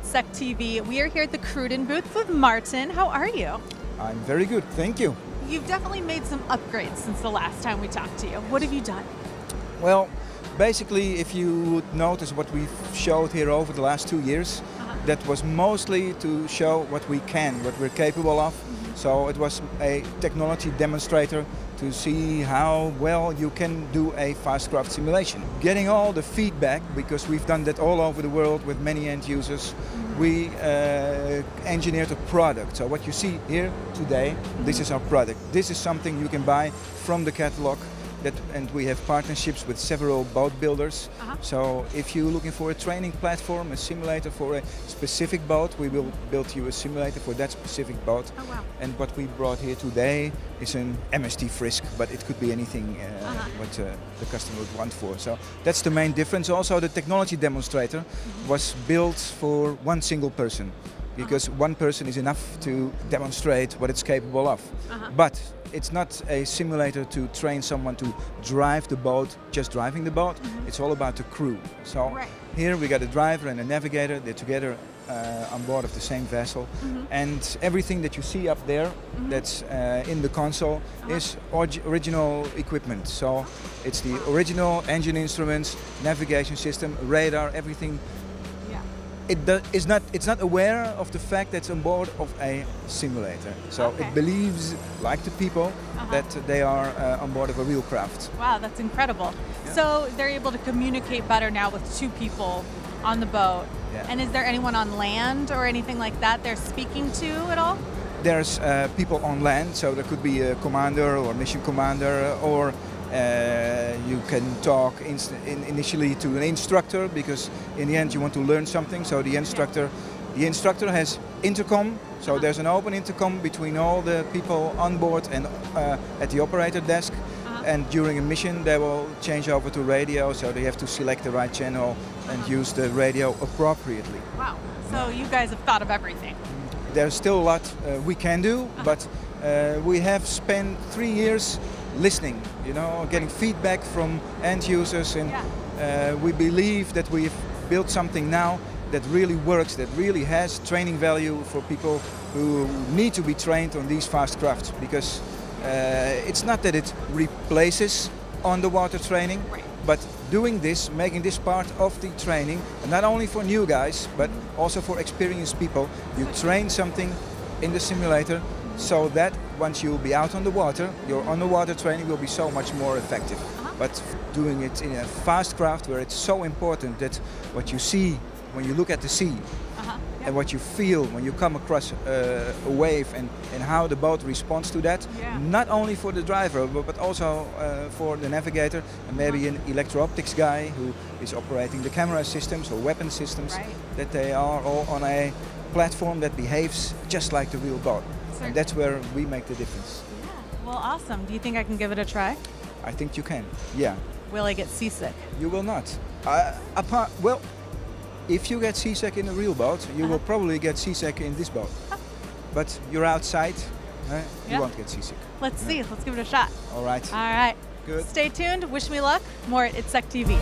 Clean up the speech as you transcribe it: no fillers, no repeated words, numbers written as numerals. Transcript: ITSEC TV. We are here at the Cruden booth with Martin. How are you? I'm very good, thank you. You've definitely made some upgrades since the last time we talked to you. What have you done? Well, basically, if you would notice what we've showed here over the last 2 years, that was mostly to show what we can, what we're capable of. So it was a technology demonstrator to see how well you can do a Fast Craft simulation. Getting all the feedback, because we've done that all over the world with many end users, we engineered a product. So what you see here today, this is our product. This is something you can buy from the catalog. And we have partnerships with several boat builders. So if you're looking for a training platform, a simulator for a specific boat, we will build you a simulator for that specific boat. Oh, wow. And what we brought here today is an MST Frisk, but it could be anything what the customer would want for. So that's the main difference. Also, the technology demonstrator was built for one single person, because one person is enough to demonstrate what it's capable of. But it's not a simulator to train someone to drive the boat, just driving the boat. It's all about the crew. So here we got a driver and a navigator. They're together on board of the same vessel. And everything that you see up there that's in the console is original equipment. So it's the original engine instruments, navigation system, radar, everything. It's not aware of the fact that it's on board of a simulator. So it believes, like the people, that they are on board of a real craft. Wow, that's incredible. Yeah. So they're able to communicate better now with two people on the boat. Yeah. And is there anyone on land or anything like that they're speaking to at all? There's people on land, so there could be a commander or mission commander, or you can talk initially to an instructor, because in the end you want to learn something. So the instructor has intercom, so there's an open intercom between all the people on board and at the operator desk. And during a mission they will change over to radio, so they have to select the right channel and use the radio appropriately. Wow, so you guys have thought of everything. There's still a lot we can do, but we have spent 3 years listening, you know, getting feedback from end users, and we believe that we've built something now that really works, that really has training value for people who need to be trained on these fast crafts, because it's not that it replaces underwater training, but doing this, making this part of the training, and not only for new guys, but also for experienced people. You train something in the simulator, so that once you'll be out on the water, your underwater training will be so much more effective. But doing it in a fast craft, where it's so important that what you see when you look at the sea, and what you feel when you come across a wave, and how the boat responds to that, not only for the driver, but also for the navigator, and maybe an electro-optics guy who is operating the camera systems or weapon systems, that they are all on a platform that behaves just like the real boat. And that's where we make the difference. Yeah. Well, awesome. Do you think I can give it a try? I think you can, yeah. Will I get seasick? You will not. Well, if you get seasick in a real boat, you will probably get seasick in this boat. But you're outside, you won't get seasick. Let's see. Let's give it a shot. All right. All right. Good. Stay tuned. Wish me luck. More at ITSEC TV.